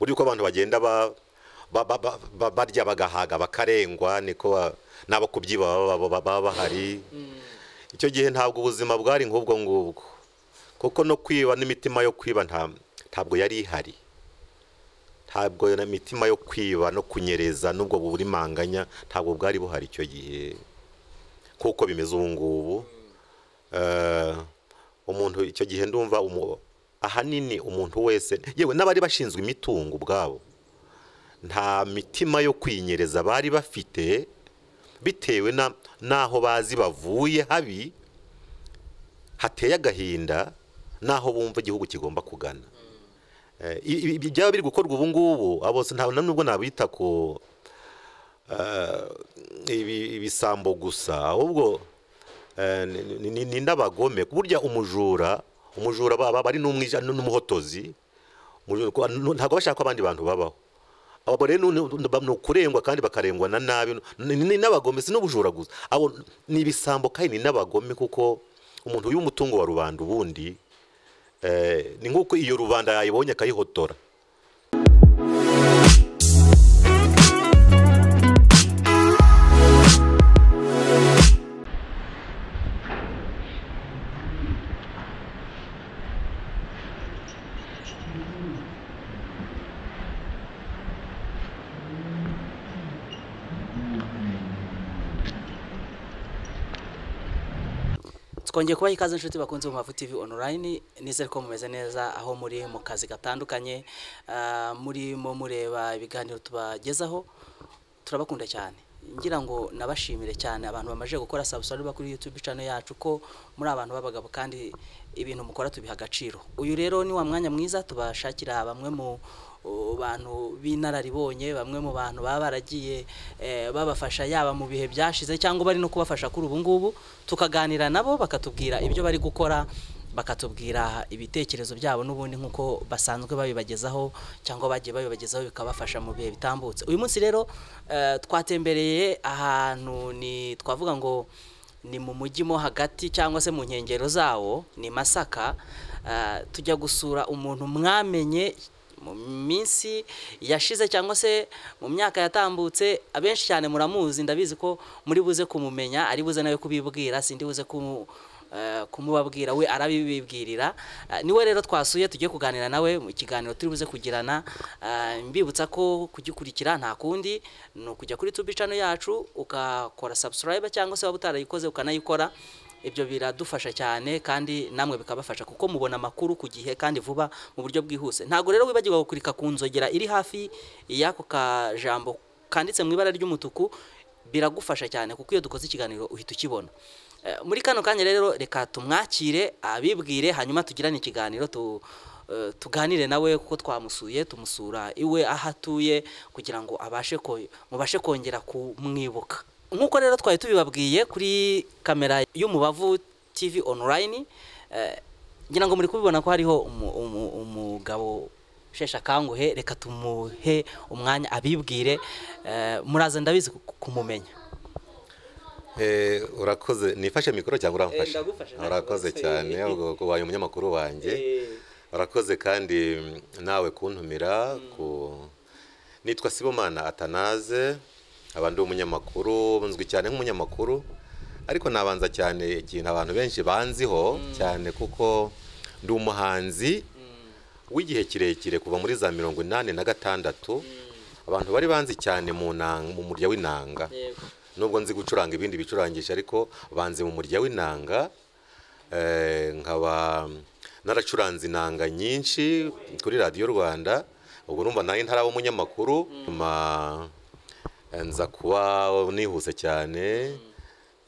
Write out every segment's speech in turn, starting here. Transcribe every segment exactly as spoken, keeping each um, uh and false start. muri uko abantu bagenda ba barya bagahaga bakarengwa niko nabo kubyiba baba bahari. Icyo gihe ntabwo ubuzima bwari nk'ubwo ngubwo, kuko no kwiba n'imitima yo kwiba ntabwo yari ihari, ntabwo na mitima yo kwiba no kunyereza nubwo buri manganya ntabwo bwari buhari icyo gihe kuko bimeze ubu ngubu. Uh, umuntu icyo gihe ndumva umu ahanini umuntu wese yewe nabari bashinzwe imitungo ubwabo nta mitima yo kwinyereza bari bafite, bitewe na naho bazi bavuye habi hateye agahinda, naho bumva igihugu kigomba kugana. Ibyaba biri gukorwa ubu ngubu abose nta nubwo nabita ko ibisambo gusa, ahubwo ni ndabagome kuburya umujura umujura baba bari n'umwija n'umuhotozi ntago bashaka abandi bantu babaho. Abo rero no kurengwa kandi bakarengwa na nabi ni nabagome, si n'ubujura gusa, abo ni ibisambo kandi ni nabagome, kuko umuntu y'umutungo wa rubanda ubundi Eh, ni nguko iyo rubanda yayibonye kayihotora. Konje kuba ikaze inshuti bakunze Umubavu T V Online, nizere ko mumeze neza aho muri mu kazi gatandukanye, uh, muri mo mureba ibiganiro tubagezaho, turabakunda cyane. Ngira ngo nabashimire cyane abantu bamaje gukora subscribe kuri YouTube channel yacu, ko muri abantu babagabo kandi ibintu mukora tubiha agaciro. Uyu rero ni wa mwanya mwiza tubashakira bamwe mu bantu binararibonye, bamwe mu bantu baba baragiye babafasha yaba mu bihe byashize cyangwa bari no kubafasha kuri ubu ngubu, tukaganira nabo bakatubwira ibyo bari gukora, bakatubwira ibitekerezo byabo n'ubundi nkuko basanzwe babibagezaho cyangwa bagiye babibagezaho bikabafasha mu bihe bitambutse. Uyu munsi rero twatembereye ahantu ni twavuga ngo ni mu mujyi mo hagati cyangwa se mu nkengero zawo, ni Masaka, tujya gusura umuntu mwamenye mu minsi yashize cyangwa se mu myaka yatambutse. Abenshi cyane muramuzi, ndabizi ko muri buze kumumenya, ari buze nawe kubibwira, sindi buze kumu uh, kumubabwira, we arabibibwirira. Uh, niwe rero twasuye tugiye kuganira nawe mu kiganiro turi buze kugirana. Uh, mbibutsa ko kugikurikira nta kundi no kujya kuri YouTube channel yacu ukakora subscribe, cyangwa se wabutarayikoze ukanayikora. Ibyo biradufasha cyane kandi namwe bikabafasha kuko mubona makuru ku gihe kandi vuba mu buryo bwihuse. Ntago rero wibagirwa gukurika kunzogera iri hafi yako ka jambo kanditse mu ibara ry'umutuku, biragufasha cyane kuko iyo dukoze ikiganiro uhita ukibona. Uh, muri kano kanya rero reka tumwakire abibwire, hanyuma tugirane ikiganiro tu uh, tuganire nawe kuko twamusuye, tumusura iwe ahatuye kugira ngo abashe ko mubashe kongera kumwibuka. Nkuko rero twaye tubibabwiye kuri kamera y'Umubavu T V Online, eh, ngira ngo muri kubibona ko hariho umugabo shesha kanguhe, reka tumuhe umwanya abibwire. Eh, muraza ndabizi kumumenya. Eh, urakoze, nifashe mikoro cyangwa uramfasha? Eh, urakoze cyane kubaye umunyamakuru wanje. Urakoze kandi nawe kuntumira. Ku nitwa Sibomana Atanaze, abandi umunyamakuru bunzwe cyane nk'umunyamakuru, ariko nabanza cyane ikintu abantu benshi banziho cyane kuko ndi umuhanzi w'igihe kirekire kuva muri za mirongo inani na gatandatu. Abantu bari banzi cyane mu nanga, mu murya w'inanga, nubwo nzi gucuranga ibindi bicurangisha ariko banzi mu murya w'inanga. Eh, nkaba naracuranze inanga nyinshi kuri Radio Rwanda, ubwo urumva naye ntarawo umunyamakuru ma nza kuba nihuse cyane,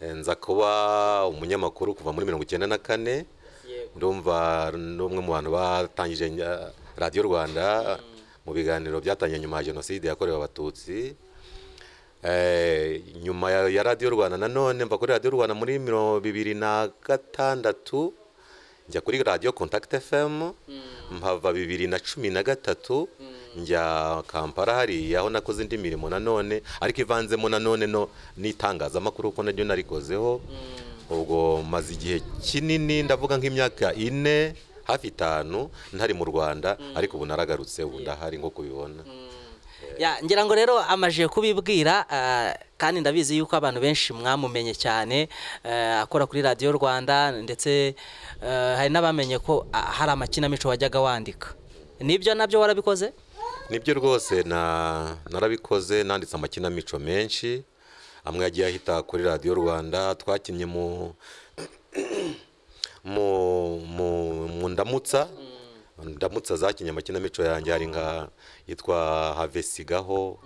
nza kuba umunyamakuru kuva muri mirongo icyenda na kane. Ndumva n'umwe mu bantu batangije Radio Rwanda mu biganiro byatangiye nyuma ya Jenoside yakorewe Abatutsi. Eh, nyuma ya Radio Rwanda nanone mva kuri Radio Rwanda muri bibiri na gatandatu, njya kuri Radio Contact F M, mpava bibiri na cumi na gatatu njya Kampala, hari aho nakoze indi mirimo nanone ariko ivanzemo nanone no nitangazamakuru uko naryo narikozeho. Ubwo maze igihe kinini ndavuga nk'imyaka ine hafi itanu ntari mu Rwanda ariko ubu naragarutse ubu ndahari ngo kubibona. Ya ngira ngo rero amaje kubibwira kandi ndabizi yuko abantu benshi mwamumenye cyane akora kuri Radio Rwanda ndetse hari nabamenye ko hari amakina mico wajyaga wandika. Nibyo nabyo warabikoze? Nibyo rwose na narabikoze nanditse amakina mico menshi amwe yagiye ahita kuri Radio Rwanda twakinye mu mu mu ndamutsa ndamutsa zakinye amakina mico yanjye ari nka yitwa Havesigaho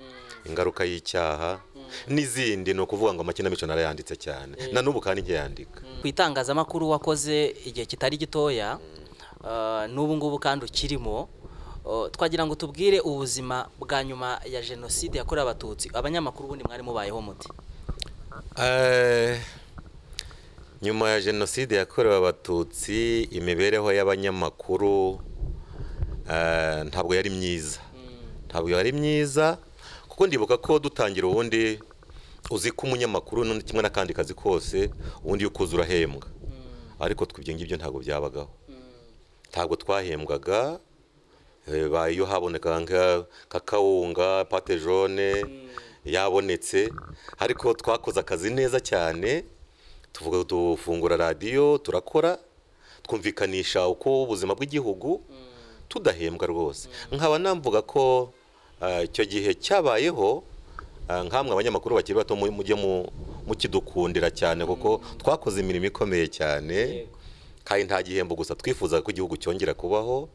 ingaruka y'icyaha n'izindi no kuvuga ngo amakina mico narayanditse cyane na nubu kandi yandika kwitangaza makuru wakoze igihe kitari gitoya nubu ngubu kandi ukirimo twagira ngo tubwire ubuzima bwa nyuma ya jenoside yakorewe abatutsi abanyamakuru bundi mwari mubayeho muti eh nyuma ya jenoside yakorewe abatutsi imibereho y'abanyamakuru eh ntabwo yari myiza ntabwo yari myiza kuko ndibuka ko dutangira ubundi uziko umunyamakuru n'undi kimwe nakandi kazi kose ubundi ukuzura hembwa ariko twibye ngibyo ntabwo byabagaho ntabwo twahembwaga bayo haboneka nka kakawunga pate jaune yabonetse ariko twakoze akazi neza cyane tuvuga tufungura radio turakora twumvikanisha uko ubuzima bw'igihugu tudahembwa rwose nkaba namvuga ko icyo gihe cyabayeho nkamwe abanyamakuru bakiri bato mujye mu kidukundira cyane kuko twakoze imirimo ikomeye cyane kandi nta gihembo gusa twifuza ko igihugu cyongera kubaho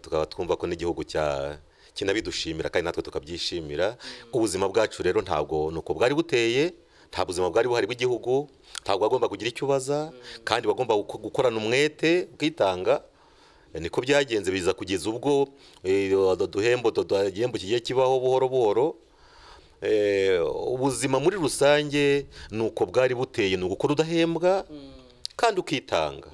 tukaba twumva ko n'igihugu cya kinabidushimira kandi natwe tukabyishimira ubuzima bwacu rero ntabwo nuko bwari buteye nta buzima bwari buhari bw'igihugu ntabwo bagomba kugira icyo baza kandi bagomba gukorana umwete kwitanga niko byagenze biza kugeza ubwo duhembo duhembo kigiye kibaho buhoro buhoro ubuzima muri rusange nuko bwari buteye nuko udahembwa kandi ukitanga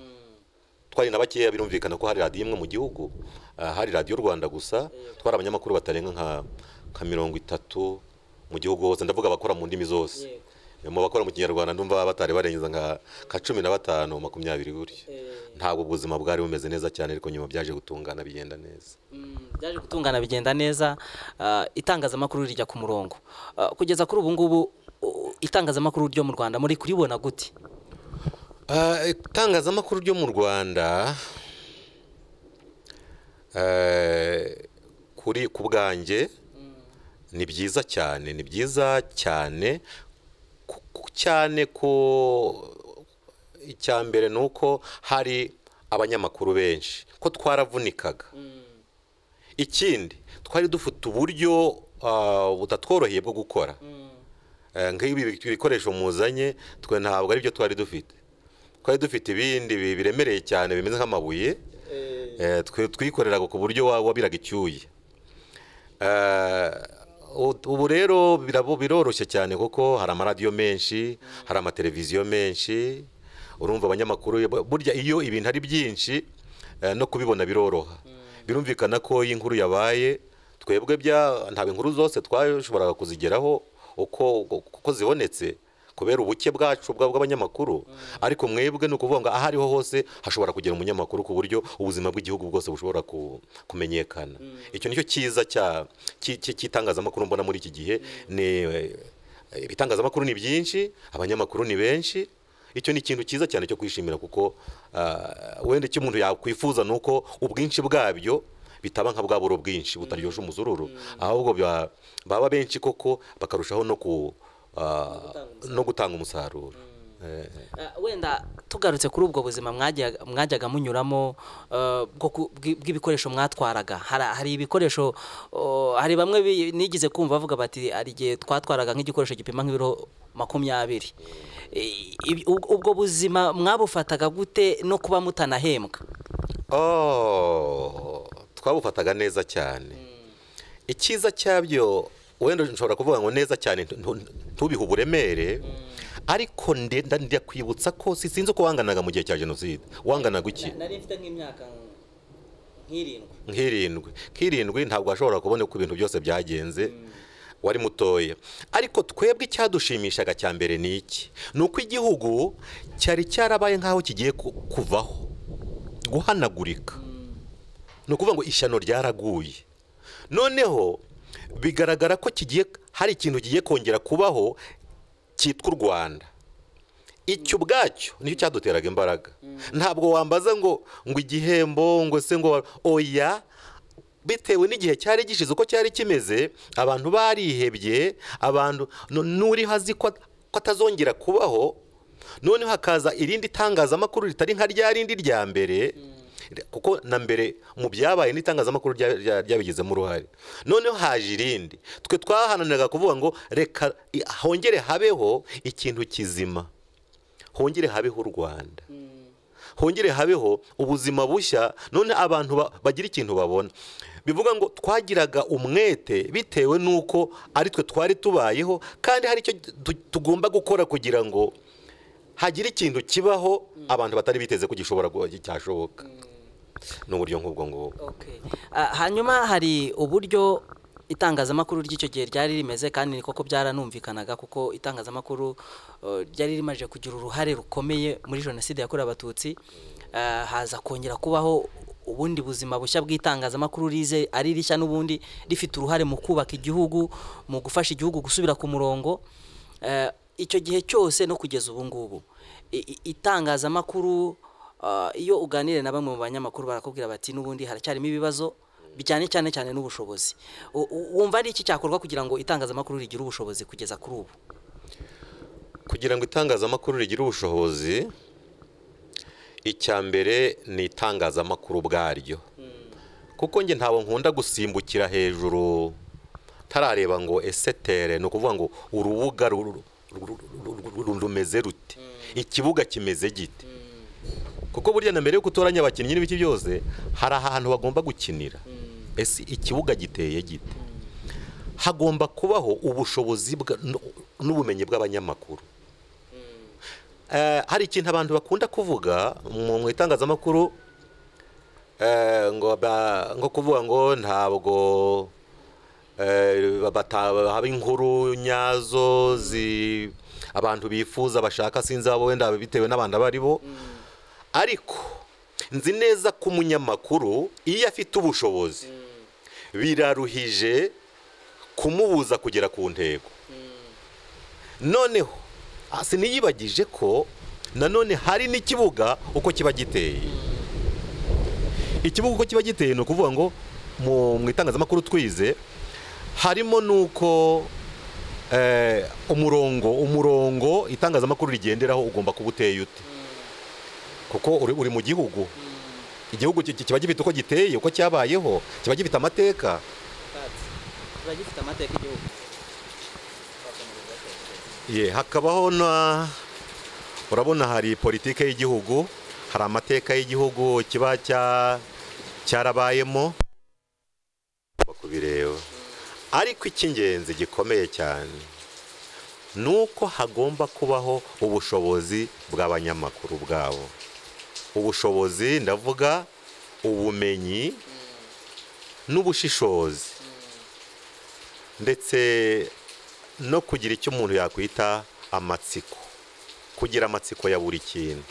twari nabakiye birumvikana ko hari radio imwe mu gihugu hari Radio Rwanda gusa twari abanyamakuru batarenga nka mirongo itatu mu gihugu hose ndavuga bakora mu ndimi zose mu bakora mu Kinyarwanda ndumva batari barengiza nka cumi na batanu makumyabiri gutyo ntabwo ubuzima bwari bumeze neza cyane ariko nyuma byaje gutungana bigenda neza byaje gutungana bigenda neza itangazamakuru rijya ku murongo kugeza kuri ubu ngubu itangazamakuru ryo mu Rwanda muri kuribona gute Uh, itangazamakuru ryo mu Rwanda uh, kuri kubwanjye mm. ni byiza cyane ni byiza cyane cyane ko icyambere nuko hari abanyamakuru benshi ko twaravunikaga mm. ikindi twari dufite uburyo uh, butatworoheye bwo gukora mm. uh, ngibi bikoresho muzanye twe ntabwo ari byo twari dufite kwari dufite ibindi biremereye cyane bimeze nk'amabuye eh twikoreraga ku buryo wabiraga icyuye eh ubu rero biroroshye cyane kuko hari amaradio menshi hari amateleviziyo menshi urumva abanyamakuru burya iyo ibintu ari byinshi no kubibona biroroha birumvikana ko inkuru yabaye twebwe bya ntabe inkuru zose twashoboraga kuzigeraho uko uko zibonetse kubera ubuke bwacu bw'abanyamakuru ariko mwebwe no kuvuga ahari ho hose hashobora kugera umunyamakuru ku buryo ubuzima bw'igihugu bwose bushobora kumenyekana icyo nicyo cyiza cya cy'itangazamakuru mbona muri iki gihe ni ibitangazamakuru ni byinshi abanyamakuru ni benshi icyo ni ikintu cyiza cyane cyo kwishimira kuko wenda iki umuntu yakwifuza nuko ubwinshi bwabyo bitaba nka bwaburo bwinshi butaryoje umuzururu ahubwo baba benshi koko bakarushaho no ku no gutanga umusaruro wenda tugarutse kuri ubwo buzima mwajyaga munyuramo bw'ibikoresho mwatwaraga hari ibikoresho hari bamwe nigeze kumva bavuga bati ari igihe twatwaraga nk'igikoresho gipima nk'ibiro makumyabiri ubwo buzima mwabufataga gute no kuba mutanahembwa twabufataga neza cyane icyiza cyabyo wenda nshobora kuvuga ngo neza cyane tubiha uburemere ariko ndenda ndya kwibutsa ko sinzi ko wanganaga mu gihe cya jenoside wanganaga iki nari mfite nk'imyaka nk'irindwi nk'irindwi ntabwo ashobora kubona ku bintu byose byagenze wari mutoya ariko twebwe icyadushimishaga cya mbere ni iki nuko igihugu cyari cyarabaye nkaho kigiye kuvaho guhanagurika no kuvuga ngo ishano ryaraguye noneho bigaragara ko kigiye hari ikintu kigiye kongera kubaho cyitwa u Rwanda icyo ubwacyo nicyo cyaduteraga imbaraga ntabwo wambaza ngo ngo igihembo ngo se ngo oya bitewe n'igihe cyari gishize uko cyari kimeze abantu barihebye abantu nuri hazi ko atazongera kubaho none hakaza irindi tangazamakuru ritari nka rya rindi rya mbere kuko na mbere mu byabaye n'itangazamakuru ryabigezemo uruhare noneho haje irindi twe twahananiraga kuvuga ngo reka hongere habeho ikintu kizima hongere habeho u Rwanda hongere habeho ubuzima bushya none abantu bagira ikintu babona bivuga ngo twagiraga umwete bitewe nuko ari twe twari tubayeho kandi hari icyo tugomba gukora kugira ngo hagire ikintu kibaho abantu batari biteze kugishobora cyashoboka n'uburyo nk'ubwo ngubwo hanyuma hari uburyo itangazamakuru ry'icyo gihe ryari rimeze kandi niko ko byaranumvikanaga kuko itangazamakuru ryari rimaje kugira uruhare rukomeye muri jenoside yakorewe abatutsi haza kongera kubaho ubundi buzima bushya bw'itangazamakuru rize ari rishya n'ubundi rifite uruhare mu kubaka igihugu mu gufasha igihugu gusubira ku murongo icyo gihe cyose no kugeza ubu ngubu itangazamakuru iyo uganire na bamwe mu banyamakuru barakubwira bati n'ubundi haracyarimo ibibazo bijyanye cyane cyane n'ubushobozi wumva ari iki cyakorwa kugira ngo itangazamakuru rigire ubushobozi kugeza kuri ubu kugira ngo itangazamakuru rigire ubushobozi icya mbere ni itangazamakuru bwaryo kuko njye ntabwo nkunda gusimbukira hejuru tarareba ngo esetere no kuvuga ngo urubuga rumeze rute ikibuga kimeze gite kuko burya na mbere yo gutoranya abakinnyi n'ibiki byose hari ahantu bagomba gukinira ese ikibuga giteye gite hagomba kubaho ubushobozi n'ubumenyi bw'abanyamakuru hari ikintu abantu bakunda kuvuga mu itangazamakuru ngo ngo kuvuga ngo ntabwo haba inkuru nyazo abantu bifuza bashaka sinzi abo wenda bitewe n'abandi abari bo ariko nzi neza ko umunyamakuru iyo afite ubushobozi biraruhije kumubuza kugera ku ntego noneho siniyibagije ko nanone hari n'ikibuga uko kiba giteye ikibuga uko kiba giteye ni ukuvuga ngo mu itangazamakuru twize harimo nuko eh umurongo umurongo itangazamakuru rigenderaho ugomba kubuteye ute kuko uri mu gihugu igihugu kiba gifite uko giteye uko cyabayeho kiba gifite amateka kiba gifite amateka igihugu ye hakabaho na urabona hari politike y'igihugu hari amateka y'igihugu kiba cya cyarabayemo bakubireba ariko icy'ingenzi gikomeye cyane nuko hagomba kubaho ubushobozi bw'abanyamakuru bwabo ubushobozi ndavuga ubumenyi n'ubushishozi ndetse no kugira icyo umuntu yakwita amatsiko kugira amatsiko ya buri kintu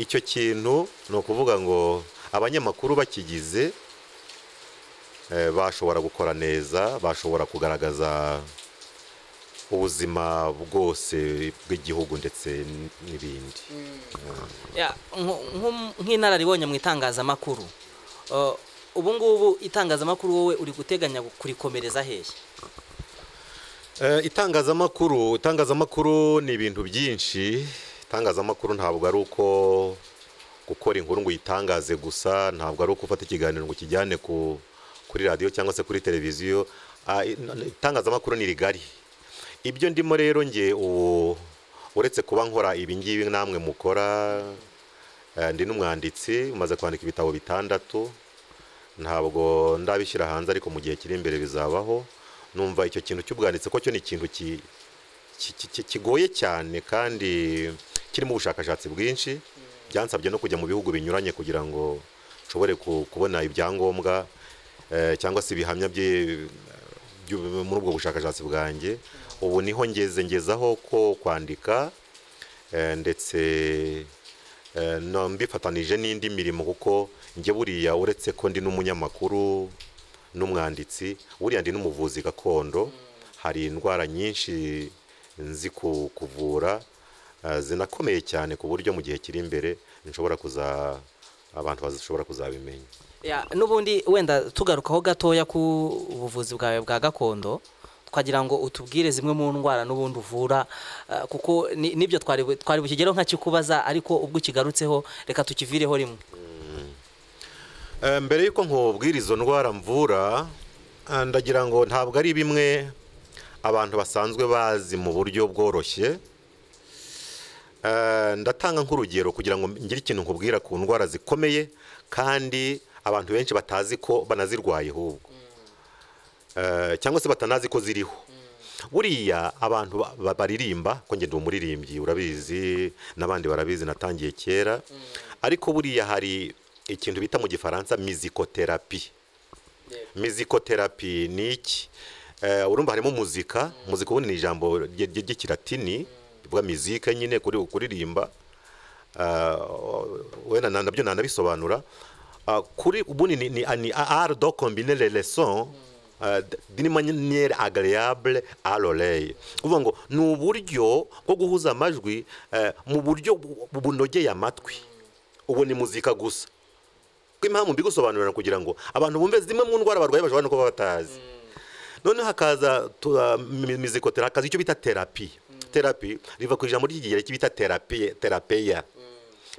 icyo kintu ni ukuvuga ngo abanyamakuru bakigize bashobora gukora neza bashobora kugaragaza ubuzima bwose bw'igihugu ndetse n'ibindi nk'inararibonye mu itangazamakuru ubu ngubu itangazamakuru wowe uri guteganya kurikomereza hehe itangazamakuru itangazamakuru ni ibintu byinshi itangazamakuru ntabwo ari uko gukora inkuru ngo uyitangaze gusa ntabwo ari uko ufata ikiganiro ngo kijyane ku kuri radio cyangwa se kuri televiziyo itangazamakuru ni rigari ibyo ndimo rero nge uretse kuba nkora ibi ngibi namwe mukora ndi n'umwanditsi umaze kwandika ibitabo bitandatu ntabwo ndabishyira hanze ariko mu gihe kiri imbere bizabaho numva icyo kintu cy'ubwanditsi ko cyo ni ikintu kigoye cyane kandi kirimo ubushakashatsi bwinshi byansabye no kujya mu bihugu binyuranye kugira ngo nshobore kubona ibyangombwa cyangwa se bihamya bye muri ubwo bushakashatsi bwanjye ubu niho ngeze ngezaho ko kwandika ndetse no mbifatanije n'indi mirimo kuko nje buriya uretse ko ndi n'umunyamakuru n'umwanditsi buriya ndi n'umuvuzi gakondo hari indwara nyinshi nzi kuvura zinakomeye cyane ku buryo mu gihe kiri imbere nshobora kuza abantu bazishobora kuzabimenya. Ya nubundi wenda tugarukaho gatoya ku buvuzi bwawe bwa gakondo twagira ngo utubwire zimwe mu ndwara nubundi uvura uh, kuko nibyo twari twari bukigero nka cyikubaza ariko ubwo kigarutseho reka tukivireho rimwe. Mm. Uh, mbere yuko nkubwira izo ndwara mvura uh, ndagira ngo ntabwo ari bimwe abantu basanzwe bazi mu buryo bworoshye. Uh, ndatanga nk'urugero kugira ngo ngire ikintu nkubwira ku ndwara zikomeye kandi abantu benshi batazi ko banazirwaye hubwo uh, cyangwa se batanazi ko ziriho buriya abantu baririmba ko nge ndi umuririmbyi urabizi nabandi barabizi natangiye kera ariko buriya hari ikintu bita mu gifaransa musicotherapy musicotherapy ni iki uh, urumva harimo muzika muzika ubundi ni ijambo ry'ikilatini bwa muzika nyine kuri kuririmba uh, wena nabyo nanabisobanura uh, kuri ubuni ni, ni, ni art do combiner les leçons uh, d'une manière agréable à l'oreille kuvuga ngo n'uburyo bwo guhuza amajwi uh, mu buryo bunogeye amatwi ubu ni muzika gusa kw'impamvu mbigusobanurira kugira ngo abantu bumve zimwe mu ndwara barwaye bashobora no batazi none hakaza musicotherapy hakaza icyo bita therapy therapy riva ku ijambo ry'igigere kibita therapie terapeya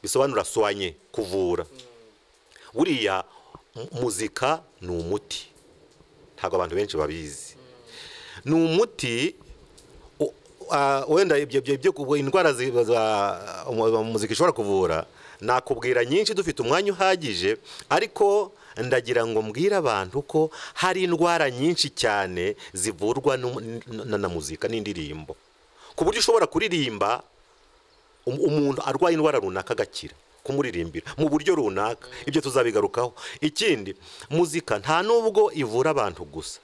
bisobanura soigner kuvura buriya muzika ni umuti ntago abantu benshi babizi ni umuti wenda ibyo byo kubwo indwara za muzika ishobora kuvura nakubwira nyinshi dufite umwanya uhagije ariko ndagira ngo mbwira abantu ko hari indwara nyinshi cyane zivurwa na muzika n'indirimbo ku buryo ushobora kuririmba umuntu arwaye indwara runaka gakira kumuririmbira mu buryo runaka ibyo tuzabigarukaho ikindi muzika nta nubwo ivura abantu gusa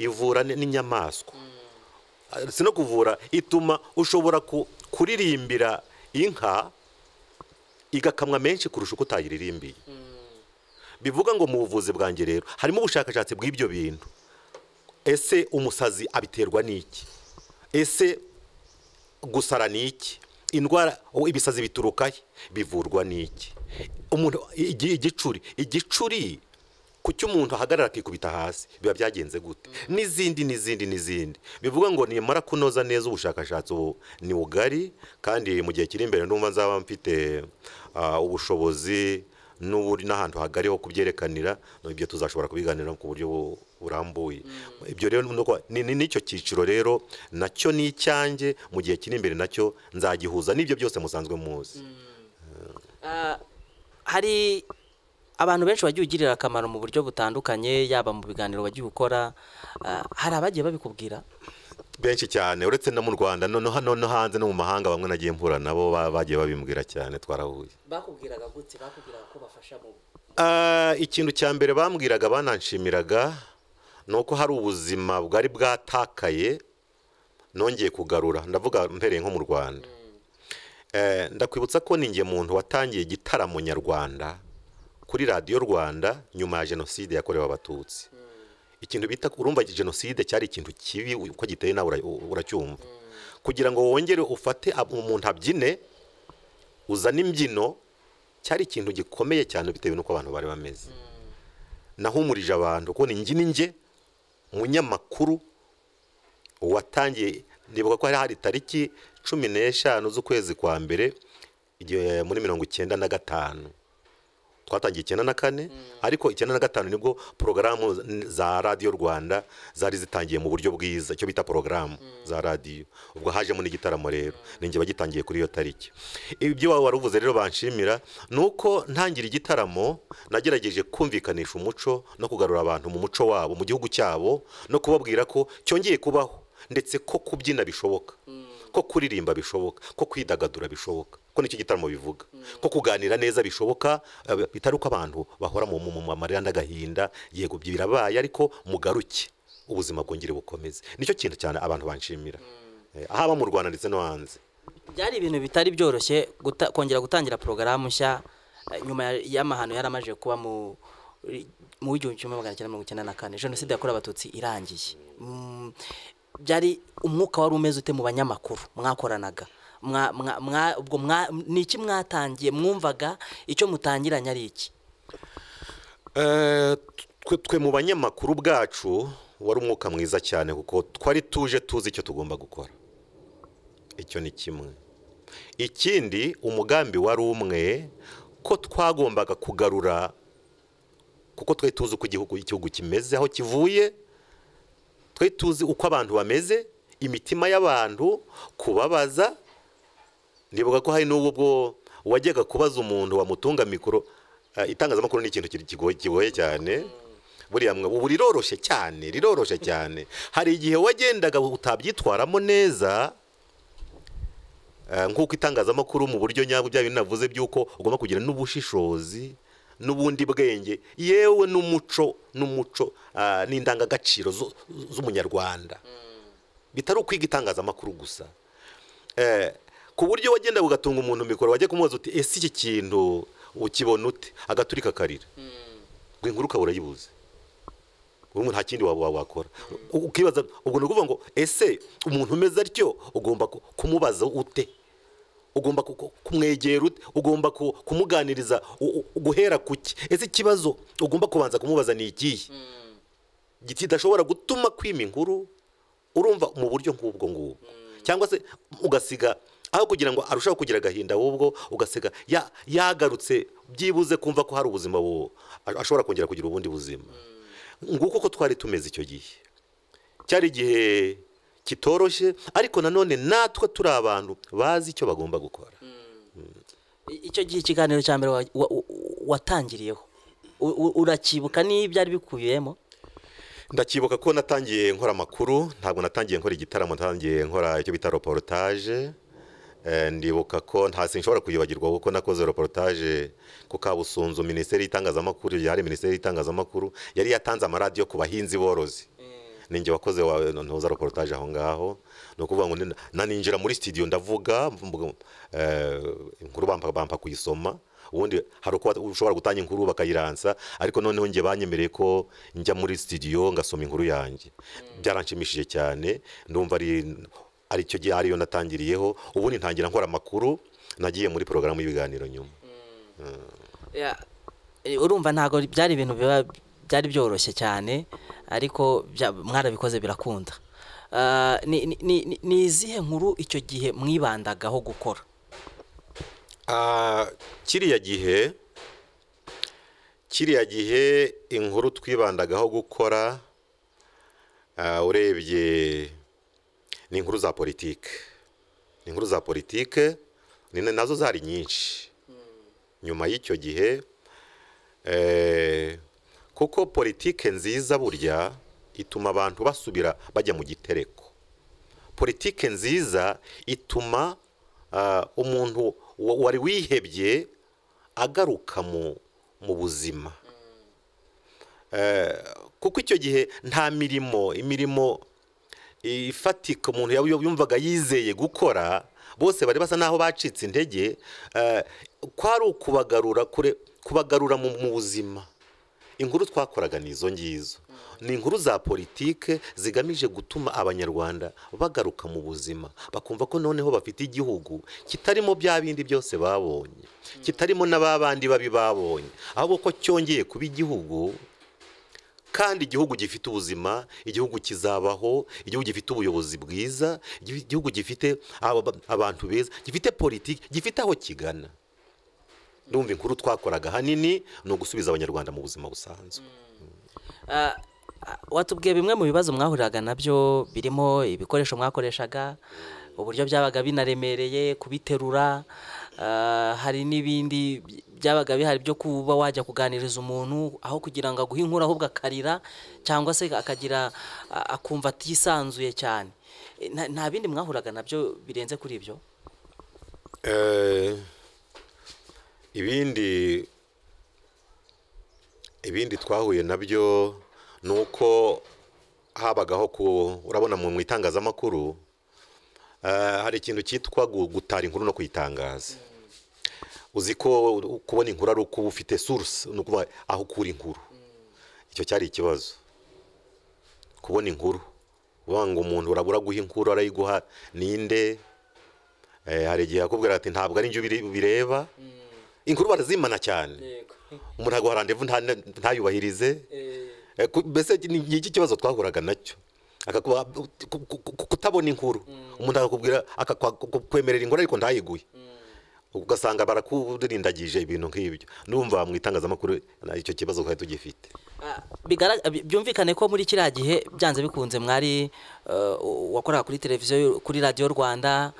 ivura n'inyamaswa sino kuvura ituma ushobora kuririmbira inka igakamwa menshi kurusha uko utayiririmbiye bivuga ngo mu buvuzi bwanjye rero harimo ubushakashatsi bw'ibyo bintu ese umusazi abiterwa n'iki ese gusara niki indwara ibisazi biturukaye bivurwa niki umuntu igicuri igicuri kucyo umuntu ahagarara akikubita hasi biba byagenze gute nizindi nizindi nizindi bivuga ngo ni mara kunoza neza ubushakashatsi ni ugari kandi mu gihe kiri imbere ndumva nzaba mfite uh, ubushobozi n'uburi n'ahantu hagari ho kubyerekanira no ibyo tuzashobora kubiganira ku buryo urambuye ibyo rero nuko ni nicyo cyiciro rero nacyo ni cyanjye mu gihe kiri imbere nacyo nzagihuza nibyo byose musanzwe muzi hari abantu benshi bagiye ugirira akamaro mu buryo butandukanye yaba mu biganiro bagiye gukora hari abagiye babikubwira benshi cyane uretse no mu Rwanda no hano no hanze no mu mahanga bamwe nagiye mpura nabo bagiye babimbwira cyane twarahuye bakubwiraga gute bakubwiraga ko bafasha mu eh ikintu cyambere bambwiraga bananshimiraga nuko hari ubuzima bwari bwatakaye nongeye kugarura ndavuga mpereye nko mu Rwanda eh ndakwibutsa ko ninge muntu watangiye gitaramo nyarwanda kuri radio Rwanda nyuma ya genocide yakorewe abatutsi ikintu bita urumva genocide cyari ikintu kibi uko giteye na uracyumva kugira ngo wongere ufate umuntu abyine uzana imbyino cyari ikintu gikomeye cyane bitewe nuko abantu bari bameze nahumurije abantu ko ni ngi ninge munyamakuru watangiye ndibuka ko hari tariki cumi n'eshanu z'ukwezi kwa mbere muri mirongo icyenda na gatanu twatangiye icyenda na kane ariko icyenda na gatanu nibwo programu za radio Rwanda zari zitangiye mu buryo bwiza cyo bita programu za radio ubwo hajemo n'igitaramo rero ninge bagitangiye kuri iyo tariki ibyo wawe waruvuze rero banshimira nuko ntangira igitaramo nagerageje kumvikanisha umuco no kugarura abantu mu muco wabo mu gihugu cyabo no kubabwira ko cyongeye kubaho ndetse ko kubyina bishoboka ko kuririmba bishoboka ko kwidagadura bishoboka ko nicyo gitaramo bivuga ko kuganira neza bishoboka bitaruka abantu bahora mu amarira ndagahinda yego byirabaye ariko mugaruke ubuzima bwongere bukomeze nicyo kintu cyane abantu banshimira ahaba mu Rwanda ndetse no hanze Byari ibintu bitari byoroshye kongera gutangira porogaramu nshya nyuma y'amahano yaramaje kuba mu mu igihumbi magana cyenda mirongo icyenda na kane jenoside yakorewe abatutsi irangiye. Byari umwuka wari umeze ute mu banyamakuru mwakoranaga mwa mwa ubwo niki mwatangiye mwumvaga icyo mutangiranye ari iki? Eh twe mu banyamakuru bwacu wari umwuka mwiza cyane kuko twari tuje tuzi icyo tugomba gukora. Icyo ni kimwe. Ikindi umugambi wari umwe ko twagombaga kugarura kuko twari tuzi uko igihugu igihugu kimeze aho kivuye, twari tuzi uko abantu bameze, imitima y'abantu, kubabaza. Ndibuka ko hari n'ubwo wajyaga kubaza umuntu wamutunga mikoro. Itangazamakuru ni ikintu kigoye cyane, buriya mwe ubu riroroshye cyane riroroshye cyane hari igihe wagendaga utabyitwaramo neza nkuko itangazamakuru mu buryo nyabwo bya bintu navuze byuko ugomba kugira n'ubushishozi n'ubundi bwenge yewe n'umuco n'umuco n'indangagaciro z'umunyarwanda bitari ukwiga itangazamakuru gusa. Eh ku buryo wagenda ugatunga umuntu mikoro wajye kumubaza uti ese iki kintu ukibona ute agaturika karira ngwinkuru ka urayibuze umuntu nta kindi wakora ukibaza ubwo no kuvuga ngo ese umuntu umeze atyo ugomba kumubaza ute ugomba kumwegera ute ugomba kumuganiriza guhera kuki ese kibazo ugomba kubanza kumubaza ni iki giti dashobora gutuma kwima inkuru urumva mu buryo nk'ubwo ngubu cyangwa se ugasiga aho kugira ngo arushaho kugira gahinda ubwo ugasiga yagarutse byibuze kumva ko hari ubuzima buwo ashobora kongera kugira ubundi buzima. Nguko ko twari tumeze icyo gihe cyari gihe kitoroshye ariko nanone natwe turi abantu bazi icyo bagomba gukora. Icyo gihe ikiganiro cya mbere watangiriyeho urakibuka n'ibyari bikubiyemo? Ndakibuka ko natangiye nkora amakuru, ntabwo natangiye nkora igitaramo, natangiye nkora icyo bita reportage. Ndibuka ko ntase nshobora kuyibagirwa kuko nakoze reportage ku Kabusunzu, Minisiteri y'Itangazamakuru yari Minisiteri y'Itangazamakuru yari yatanze amaradiyo ku bahinzi borozi, ninjye wakoze ntoza reportage aho ngaho. No kuvuga ngo naninjira muri studio ndavuga inkuru bampa bampa kuyisoma, ubundi hari uko ushobora gutanga inkuru bakayiransa, ariko noneho nje banyemereye ko njya muri studio ngasoma inkuru yanjye. Byaranshimishije cyane, ndumva ari ari cyo gihe ariyo natangiriyeho. Ubu ni ntangira nkora amakuru, nagiye muri porogaramu y'ibiganiro nyuma. Ya urumva ntago byari ibintu byari byoroshye cyane ariko mwarabikoze birakunda. Ni izihe nkuru icyo gihe mwibandagaho gukora? Ah kiriya gihe kiriya gihe inkuru twibandagaho gukora urebye ni inkuru za politike. Ni inkuru za politike nina nazo zari nyinshi nyuma y'icyo gihe, eh kuko politike nziza burya ituma abantu basubira bajya mu gitereko. Politike nziza ituma umuntu wari wihebye agaruka mu mu buzima, eh kuko icyo gihe nta mirimo imirimo ifatika umuntu yumvaga yizeye gukora bose bari basa naho bacitse intege. Kwari ukubagarura kure kubagarura mu buzima. Inkuru twakoraga nizo ngizo ni inkuru za politike zigamije gutuma abanyarwanda bagaruka mu buzima, bakumva ko noneho bafite igihugu kitarimo bya bindi byose babonye, kitarimo n'ababandi babi babonye, ahubwo ko cyongeye kuba igihugu. Kandi igihugu gifite ubuzima, igihugu kizabaho, igihugu gifite ubuyobozi bwiza, igihugu gifite abantu beza, gifite politiki, gifite aho kigana. Ndumva inkuru twakoraga hanini no gusubiza abanyarwanda mu buzima busanzwe. Ah watubwiye bimwe mu bibazo mwahuriraga nabyo birimo ibikoresho mwakoreshaga, uburyo byabaga binaremereye kubiterura, hari n'ibindi byabaga bihari byo kuba wajya kuganiriza umuntu aho kugira ngo aguhe inkuru ahubwo akarira cyangwa se akagira akumva atisanzuye cyane. Nta bindi mwahuraga nabyo birenze kuri ibyo? Eh ibindi ibindi twahuye nabyo nuko habagaho ku urabona mu itangazamakuru hari ikintu cyitwa gutara inkuru no kuyitangaza. Uziko kubona inkuru ari uko ufite source no kuba aho ukura inkuru. Icyo cyari ikibazo. Kubona inkuru wanga umuntu urabura guha inkuru arayiguha ninde. Eh hari gihe akubwira ati ntabwo ari njye bireba. Inkuru barazimana cyane. Umuntu aguha rendez-vous ntayubahirize. Bese ni iki kibazo twahuraga nacyo. Akakuba kutabona inkuru umuntu akakubwira akakwemerera inkuru ariko ndayiguye ugasanga barakudindagije ibintu nk'ibyo numva bamwitangazama makuru icyo kibazo kwari tugifite byumvikane ko muri kiragihe byanze bikunze mwari wakoraga kuri televiziyo kuri radio Rwanda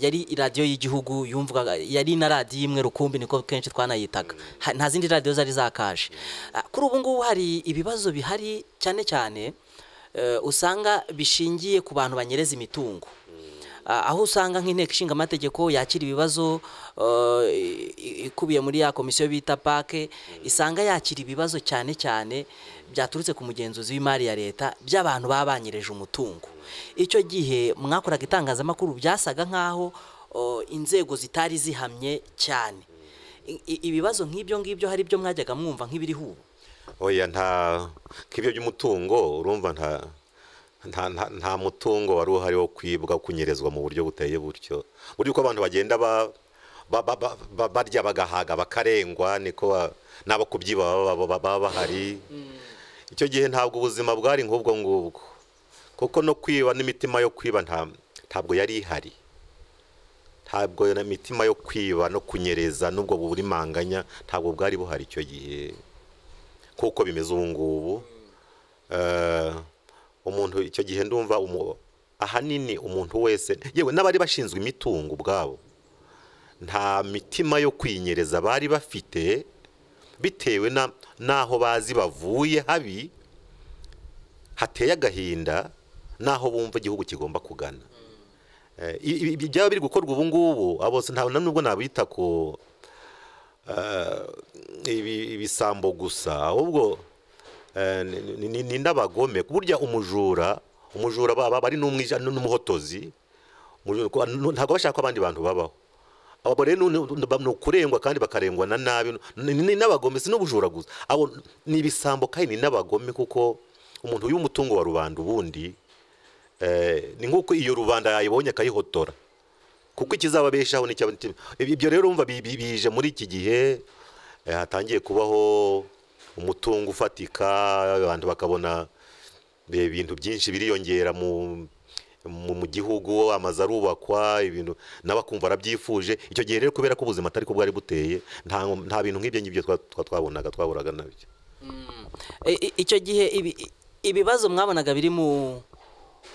yari radio y'igihugu yumvaga yari na radio imwe rukumbi niko kenshi twanayitaga nta zindi radio zari zakaje kuri ubu ngubu hari ibibazo bihari cyane cyane usanga bishingiye ku bantu banyereza imitungo aho usanga nk'inteko ishinga amategeko yakira ibibazo ikubiye muri ya komisiyo bita pake isanga yakira ibibazo cyane cyane byaturutse ku mugenzuzi w'imari ya leta by'abantu babanyereje umutungo icyo gihe mwakoraga itangazamakuru byasaga nkaho inzego zitari zihamye cyane ibibazo nk'ibyo ngibyo hari byo mwajyaga mwumva nk'ibiriho oya nta kibyo by'umutungo urumva nta nta nta mutungo wari uhari wo kwibwa kunyerezwa mu buryo buteye buryo buryo ko abantu bagenda ba barya bagahaga bakarengwa niko n'abakubyi baba bahari icyo gihe ntabwo ubuzima bwari nk'ubwo ngubwo kuko no kwiba n'imitima yo kwiba nta ntabwo yari ihari ntabwo na mitima yo kwiba no kunyereza nubwo buri manganya ntabwo bwari buhari icyo gihe kuko bimeze ubu ngubu eh umuntu icyo gihe ndumva ahanini umuntu wese yewe nabari bashinzwe imitungo ubwabo nta mitima yo kwinyereza bari bafite bitewe na naho bazi bavuye habi hateye agahinda naho bumva igihugu kigomba kugana byaba biri gukorwa ubu ngubu abose nta nubwo nabita ko ibisambo gusa ahubwo ni ndabagome kuburya umujura umujura bari n'umwija n'umuhotozi ntabwo bashaka abandi bantu babaho abo rero n'ukurengwa kandi bakarengwa na nabi ni n'abagome si n'ubujura gusa abo ni ibisambo kandi ni n'abagome kuko umuntu y'umutungo wa rubanda ubundi ni nk'uko iyo rubanda yayibonye akayihotora kuko ikizababeshaho ni cyabandi ibyo rero urumva bibije muri iki gihe hatangiye kubaho umutungo ufatika abantu bakabona ibintu byinshi biriyongera mu mu gihugu amazi arubakwa ibintu nabakumva arabyifuje icyo gihe rero kubera ko ubuzima atari ko bwari buteye nta nta bintu nk'ibyo ngibyo twabonaga twaburaga nabyo icyo gihe ibibazo mwabonaga biri mu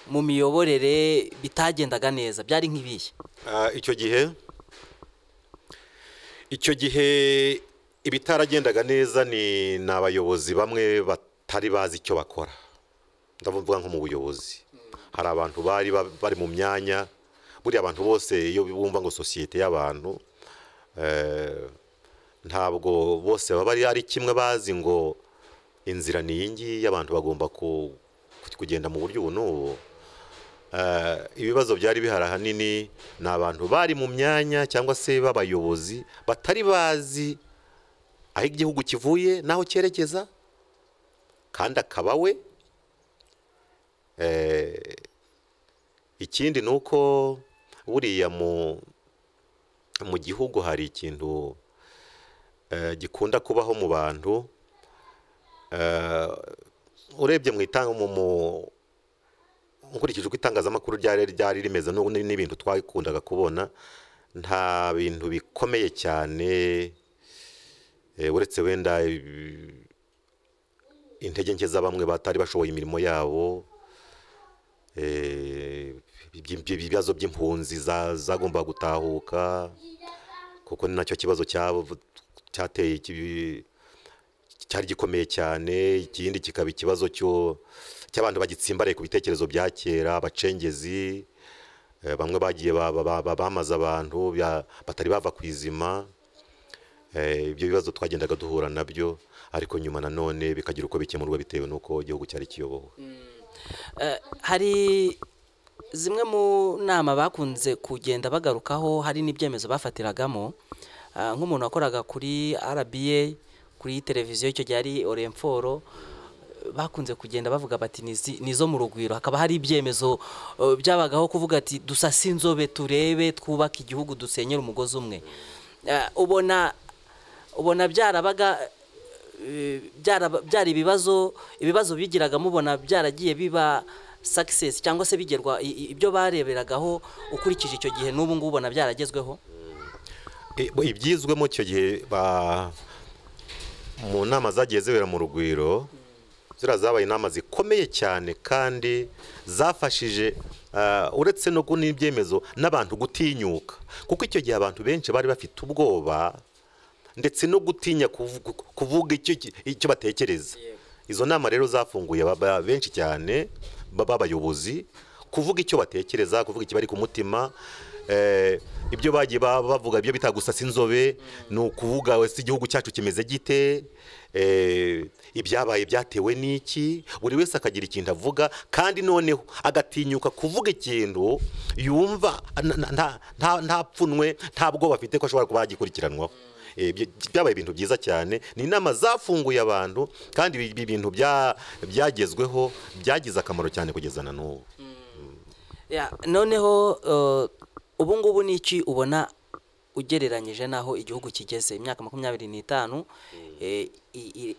mu miyoborere bitagendaga neza byari nk'ibihe icyo gihe icyo gihe ibitaragendaga neza ni nabayobozi bamwe batari bazi icyo bakora ndavuga nko mu buyobozi hari abantu bari bari mu myanya buri abantu bose iyo bibumva ngo societe y'abantu eh ntabwo bose bari ari kimwe bazi ngo inzira ni yingi y'abantu bagomba kugenda mu buryo buno ibibazo byari bihara hanini nabantu bari mu myanya cyangwa se babayobozi batari bazi aho igihugu kivuye naho cyerekeza kandi akabawe eh ikindi nuko buriya mu mu gihugu hari ikintu gikunda kubaho mu bantu eh urebye mwitanga mu nkurikije uko itangazamakuru ryari ryari rimeze n'ibintu twayikundaga kubona nta bintu bikomeye cyane uretse wenda intege nke z'abamwe batari bashoboye imirimo yabo ibibazo by'impunzi zagomba gutahuka kuko ni nacyo kibazo cyateye cyari gikomeye cyane ikindi kikaba ikibazo cyo cy'abantu bagitsimbariye ku bitekerezo bya kera abacengezi bamwe bagiye bamaza abantu batari bava kwizima ibyo bibazo twagendaga duhura nabyo ariko nyuma nanone bikagira uko bikemurwa bitewe nuko igihugu cyari kiyobowe hari zimwe mu nama bakunze kugenda bagarukaho hari n'ibyemezo bafatiragamo nk'umuntu wakoraga kuri R B A kuri televiziyo cyo cyari Oremforo bakunze kugenda bavuga bati nizo mu rugwiro hakaba hari ibyemezo byabagaho kuvuga ati dusase inzobe turebe twubaka igihugu dusenyera umugozi umwe ubona ubona byarabaga byari ibibazo ibibazo bigiraga mubona byaragiye biba success cyangwa se bigerwa ibyo bareberagaho ukurikije icyo gihe n'ubu ngubu ubona byaragezweho ibyizwemo icyo gihe mu nama zagiye zibera mu rugwiro zira zabaye inama zikomeye cyane kandi zafashije uretse no guni ibyemezo n'abantu gutinyuka kuko icyo gihe abantu benshi bari bafite ubwoba ndetse no gutinya kuvuga icyo batekereza izo nama rero zafunguye baba benshi cyane babayobozi kuvuga icyo batekereza kuvuga iki bari ku mutima ibyo bagiye bavuga ibyo bitagusasa inzobe no kuvuga wese igihugu cyacu kimeze gite ibyabaye byatewe n'iki buri wese akagira ikintu avuga kandi noneho agatinyuka kuvuga ikintu yumva nta pfunwe ntabwo bafite ko ashobora kuba yagikurikiranwaho byabaye ibintu byiza cyane ni inama zafunguye abantu kandi ibintu byagezweho byagize akamaro cyane kugeza na n'ubu noneho ubu ngubu ni iki ubona ugereranyije naho igihugu kigeze imyaka makumyabiri n'itanu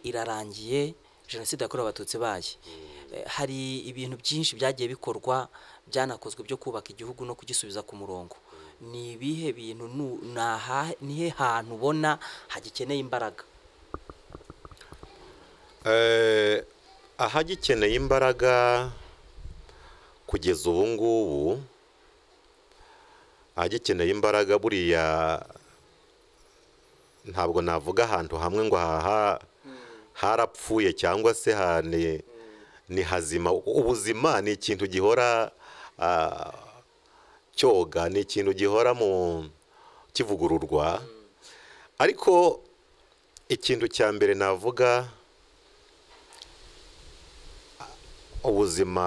irarangiye jenoside yakorewe abatutsi baye hari ibintu byinshi byagiye bikorwa byanakozwe byo kubaka igihugu no kugisubiza ku murongo ni ibihe bintu nihe hantu ubona hagikeneye imbaraga ahagikeneye imbaraga kugeza ubu ngubu ahagikeneye imbaraga buriya ntabwo navuga ahantu hamwe ngo aha harapfuye cyangwa se ni hazima ubuzima ni ikintu gihora cyoga ni ikintu gihora mu kivugururwa ariko ikintu cya mbere navuga ubuzima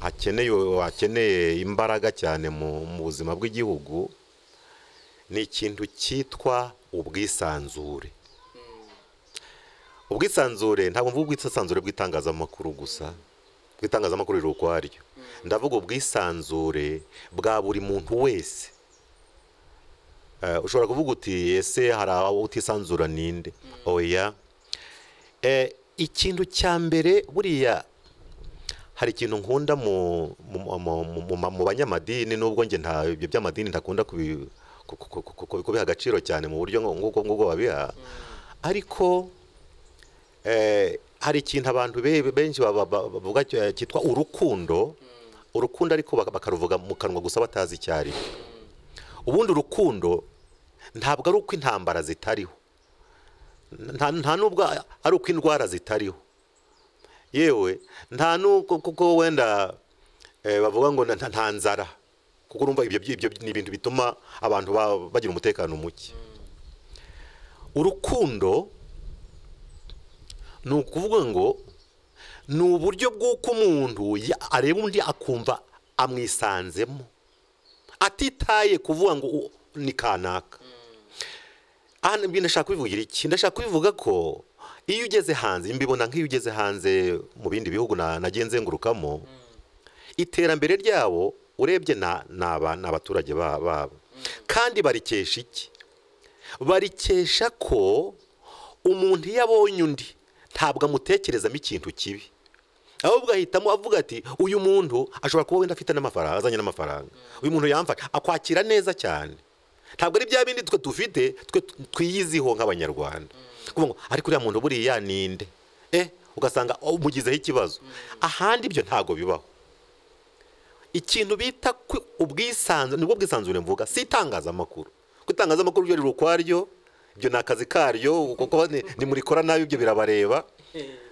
hakeneye hakeneye imbaraga cyane mu buzima bw'igihugu ni ikintu cyitwa ubwisanzure ubwisanzure ntabwo mvuga ubwisanzure bw'itangazamakuru gusa bw'itangazamakuru riri ukwaryo ndavuga ubwisanzure bwa buri muntu wese ushobora kuvuga uti ese hari utisanzura ninde oya ikintu cya mbere buriya hari ikintu nkunda mu banyamadini nubwo nge nta ibyo by'amadini ntakunda kubiha agaciro cyane mu buryo nk'uko ngubwo babiha ariko hari ikintu abantu benshi bavuga cyitwa urukundo urukundo ariko bakaruvuga mu kanwa gusa batazi icyari ubundi urukundo ntabwo ari uko intambara zitariho nta nubwo ari uko indwara zitariho yewe nta nubwo kuko wenda bavuga ngo nta nzara kuko urumva ibyo ibyo ni ibintu bituma abantu bagira umutekano muke urukundo ni ukuvuga ngo ni uburyo bw'uko umuntu areba undi akumva amwisanzemo atitaye kuvuga ngo ni kanaka aha ndashaka kubivugira iki ndashaka kubivuga ko iyo ugeze hanze mbibona nk'iyo ugeze hanze mu bindi bihugu nagenze ngurukamo iterambere ryabo urebye ni abaturage babo kandi barikesha iki barikesha ko umuntu iyo abonye undi ntabwo amutekerezamo ikintu kibi ahubwo ahitamo avuga ati uyu muntu ashobora kuba wenda afite n'amafaranga azanye n'amafaranga uyu muntu yamfasha akwakira neza cyane ntabwo ari bya bindi twe dufite twe twiyiziho nk'abanyarwanda kuvuga ngo ariko uriya muntu buriya ninde eh ugasanga umugizeho ikibazo ahandi ibyo ntago bibaho ikintu bita ubwisanzure nibwo bwisanzure mvuga si itangazamakuru kwitangazamakuru ryo riri ukwaryo ibyo ni akazi karyo kuko nimurikora nabi ibyo birabareba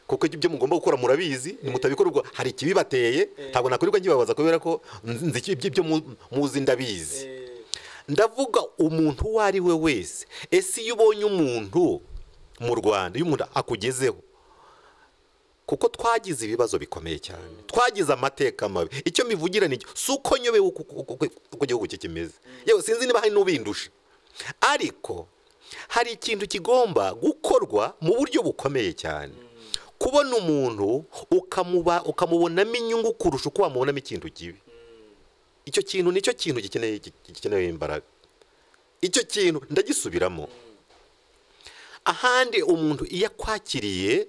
kuko ibyo mugomba gukora murabizi nimutabikorwa hari ikibibateye ntabwo nakwirwa ngibabaza kubera ko nzi ibyo muzi ndabizi ndavuga umuntu uwo ari we wese ese iyo ubonye umuntu mu Rwanda iyo umuntu akugezeho kuko twagize ibibazo bikomeye cyane, twagize amateka mabi. Icyo mivugira ni suko nyobe uko gihugu cy'ikimeze, yewe sinzi niba hari nubindusha, ariko hari ikintu kigomba gukorwa mu buryo bukomeye cyane. Kubona umuntu ukamuba ukamubona minyungu kurusha uko wamubona ikintu kibi, icyo kintu nicyo kintu gikeneye gikeneye imbaraga. Icyo kintu ndagisubiramo, ahandi umuntu iyakwakiriye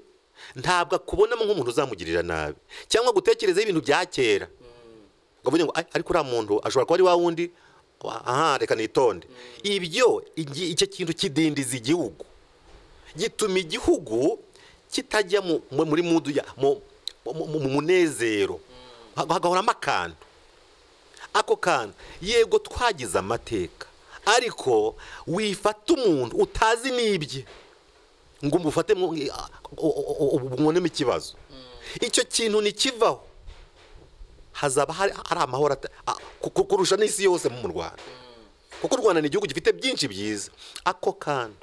ntabwo akubonamo nk'umuntu uzamugirira nabi cyangwa gutekereza ibintu byakera ngo vuge ngo ari kuri umuntu ashobora kuba ari wa wundi, aha reka nitonde. Ibyo icyo kintu kidindiza igihugu, gituma igihugu kitajya muri mudu ya mu munezero, hagahora amakanda. Ako kantu yego twagize amateka, ariko wifata umuntu utazi nibye ngo umufate ubumwonemo ikibazo, icyo kintu nikivaho hazaba hari amahoro kurusha n'isi yose mu Rwanda, kuko u Rwanda ni igihugu gifite byinshi byiza. Ako kantu